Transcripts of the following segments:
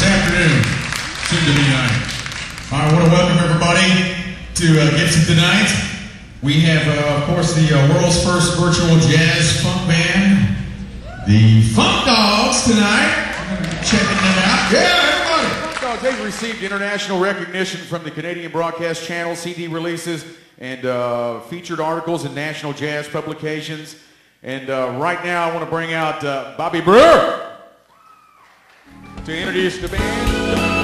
this afternoon, soon to be night. I want to welcome everybody to Gibson tonight. We have, of course, the world's first virtual jazz funk band, the Funkdawgs, tonight. Checking them out. Yeah, everybody! They've received international recognition from the Canadian Broadcast Channel, CD releases, and featured articles in national jazz publications. And right now, I want to bring out Bobby Brewer to introduce the band.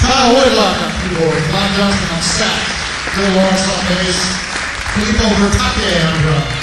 Kyle Whitlock on keyboard, Bob Johnson on sax, Bill Lawrence on bass, Filippo Bertake on drums.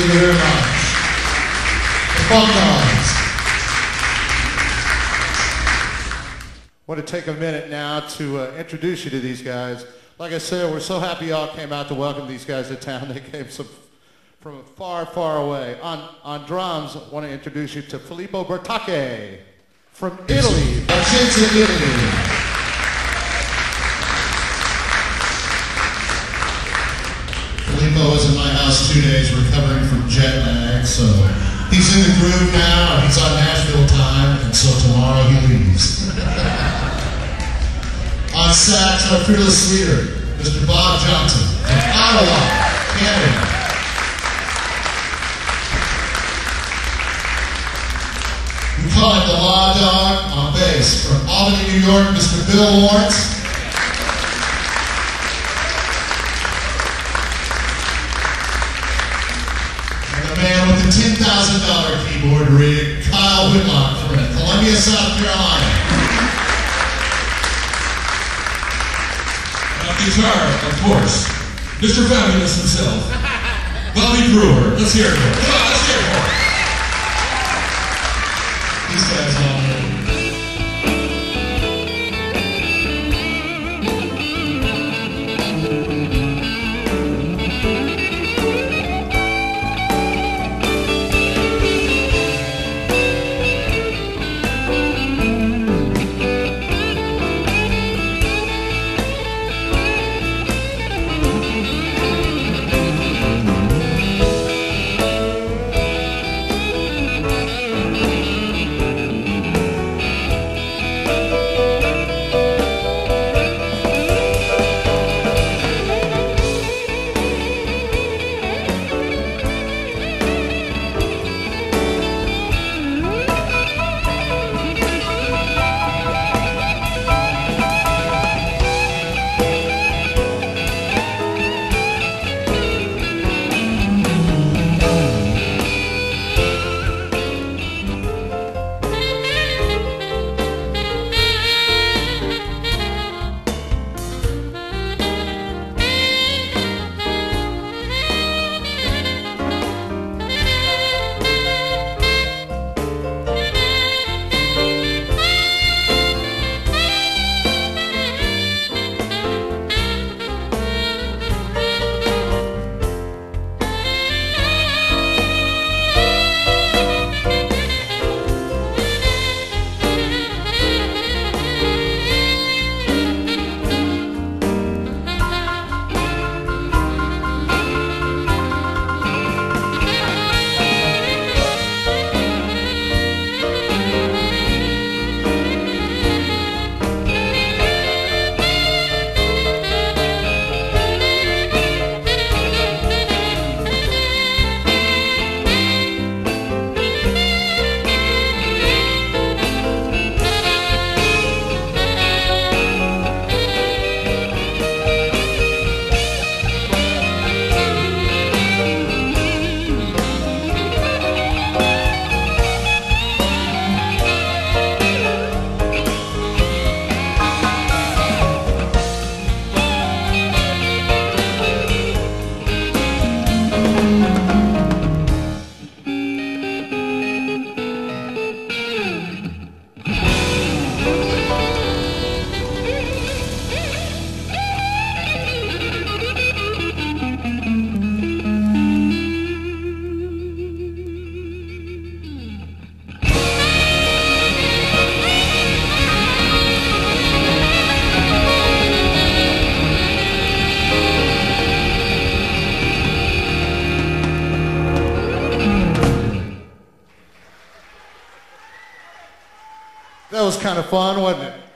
Thank you very much. The Funkdawgs. I want to take a minute now to introduce you to these guys. Like I said, we're so happy y'all came out to welcome these guys to town. They came from far, far away. On drums, I want to introduce you to Filippo Bertake from Italy. Vicenza, Italy. I was in my house 2 days recovering from jet lag, so he's in the groove now, he's on Nashville time, and so tomorrow he leaves. On sax, our fearless leader, Mr. Bob Johnson, from Ottawa, Canada. We call him the Law Dog. On bass, from Albany, New York, Mr. Bill Lawrence. The $10,000 keyboard rig, Kyle Whitlock from Columbia, South Carolina. And on guitar, of course, Mr. Fabulous himself, Bobby Brewer. Let's hear it for him. Come on, let's hear it for him. These guys all know. That was kind of fun, wasn't it?